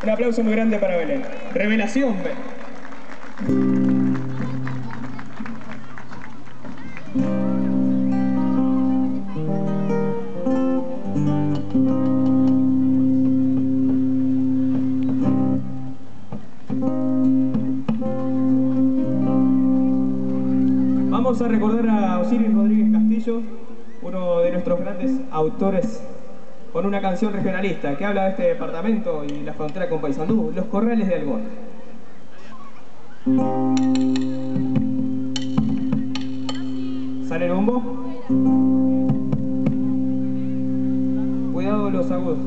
Un aplauso muy grande para Belén. Revelación, Belén. Vamos a recordar a Osiris Rodríguez Castillo, uno de nuestros grandes autores, con una canción regionalista que habla de este departamento y la frontera con Paysandú, Los Corrales de Algorta. ¿Sale el bombo? Cuidado los agudos.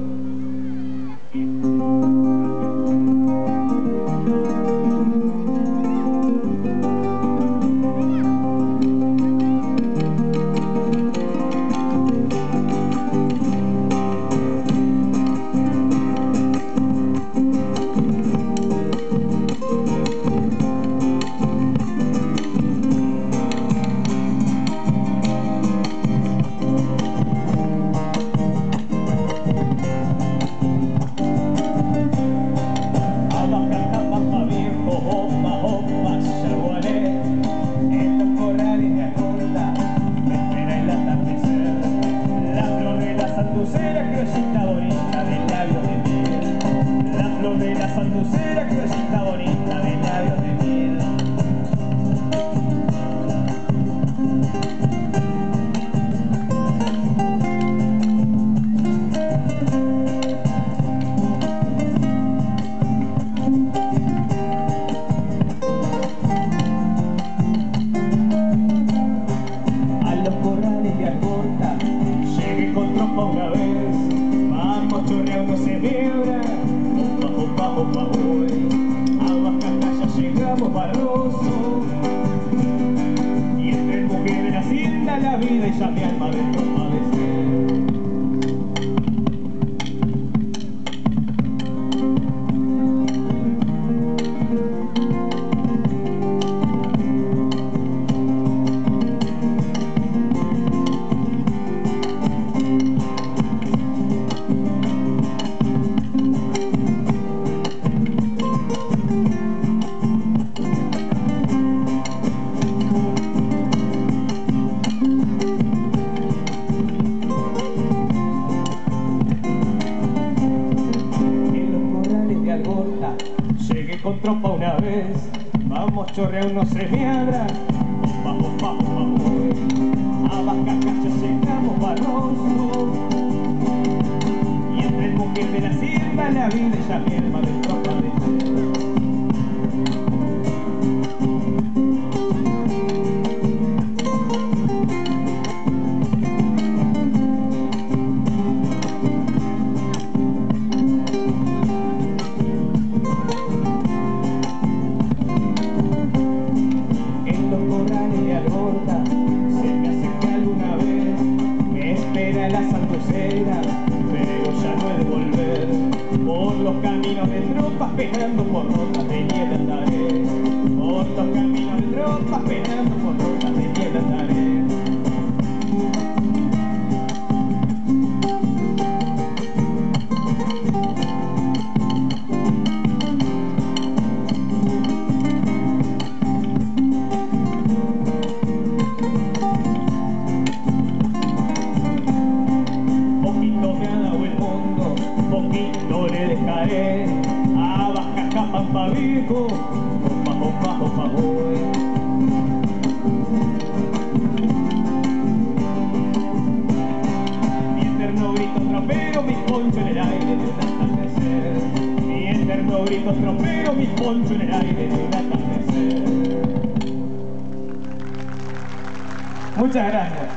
Muchas gracias.